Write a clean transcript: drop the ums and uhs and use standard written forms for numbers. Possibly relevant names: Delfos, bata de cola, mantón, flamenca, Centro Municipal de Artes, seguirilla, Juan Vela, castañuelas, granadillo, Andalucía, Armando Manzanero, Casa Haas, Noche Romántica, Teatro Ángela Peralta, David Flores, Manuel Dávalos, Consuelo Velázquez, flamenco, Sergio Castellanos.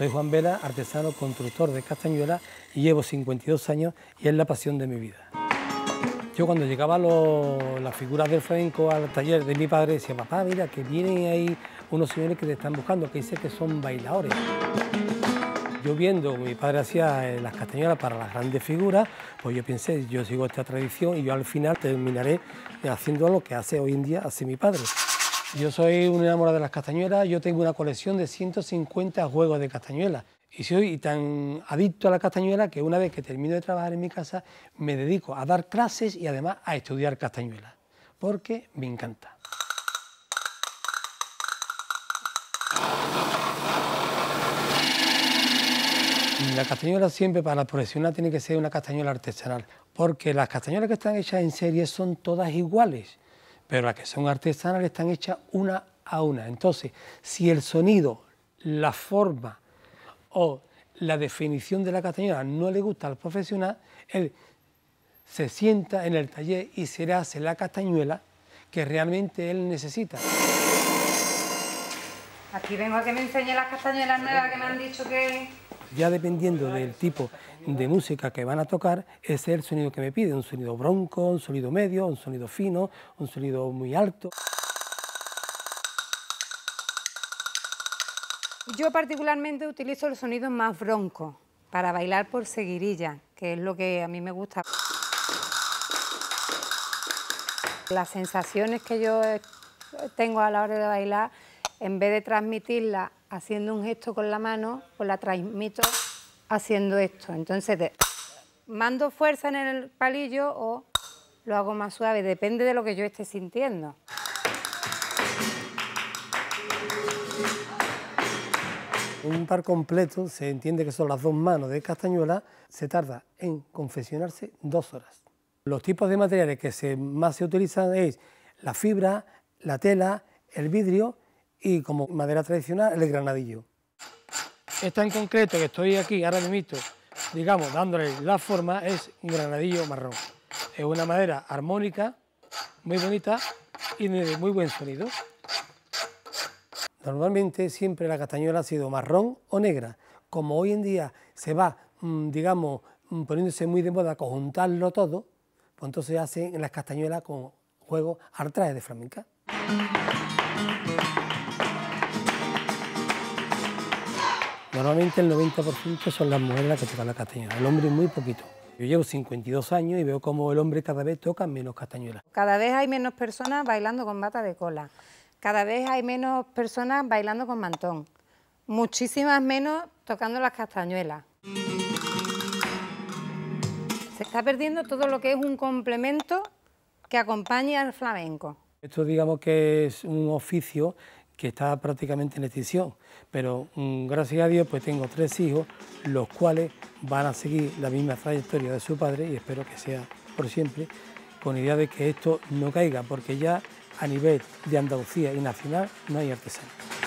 Soy Juan Vela, artesano, constructor de castañuelas, y llevo 52 años y es la pasión de mi vida. Yo cuando llegaba las figuras del flamenco al taller de mi padre decía: papá, mira que vienen ahí unos señores que te están buscando, que dicen que son bailadores. Yo viendo mi padre hacía las castañuelas para las grandes figuras, pues yo pensé, yo sigo esta tradición y yo al final terminaré haciendo lo que hace hoy en día hace mi padre. Yo soy un enamorado de las castañuelas, yo tengo una colección de 150 juegos de castañuelas y soy tan adicto a la castañuela que una vez que termino de trabajar en mi casa me dedico a dar clases y además a estudiar castañuelas, porque me encanta. La castañuela siempre para profesional tiene que ser una castañuela artesanal, porque las castañuelas que están hechas en serie son todas iguales, pero las que son artesanales están hechas una a una. Entonces, si el sonido, la forma o la definición de la castañuela no le gusta al profesional, él se sienta en el taller y se le hace la castañuela que realmente él necesita. Aquí vengo a que me enseñe las castañuelas nuevas que me han dicho que... Ya dependiendo del tipo de música que van a tocar, ese es el sonido que me piden, un sonido bronco, un sonido medio, un sonido fino, un sonido muy alto. Yo particularmente utilizo los sonidos más broncos para bailar por seguirilla, que es lo que a mí me gusta. Las sensaciones que yo tengo a la hora de bailar, en vez de transmitirlas haciendo un gesto con la mano, pues la transmito haciendo esto. Entonces, mando fuerza en el palillo o lo hago más suave, depende de lo que yo esté sintiendo. Un par completo, se entiende que son las dos manos de castañuela, se tarda en confeccionarse 2 horas. Los tipos de materiales que más se utilizan es la fibra, la tela, el vidrio, y como madera tradicional, el granadillo. Esta en concreto, que estoy aquí ahora mismo, digamos, dándole la forma, es granadillo marrón. Es una madera armónica, muy bonita y de muy buen sonido. Normalmente siempre la castañuela ha sido marrón o negra. Como hoy en día se va, digamos, poniéndose muy de moda conjuntarlo todo, pues entonces hacen las castañuelas con juegos al traje de flamenca. Normalmente el 90% son las mujeres las que tocan la castañuela, el hombre muy poquito. Yo llevo 52 años y veo cómo el hombre cada vez toca menos castañuela. Cada vez hay menos personas bailando con bata de cola, cada vez hay menos personas bailando con mantón, muchísimas menos tocando las castañuelas. Se está perdiendo todo lo que es un complemento que acompañe al flamenco. Esto digamos que es un oficio que está prácticamente en extinción, pero gracias a Dios pues tengo 3 hijos, los cuales van a seguir la misma trayectoria de su padre y espero que sea por siempre, con idea de que esto no caiga, porque ya a nivel de Andalucía y nacional no hay artesanos.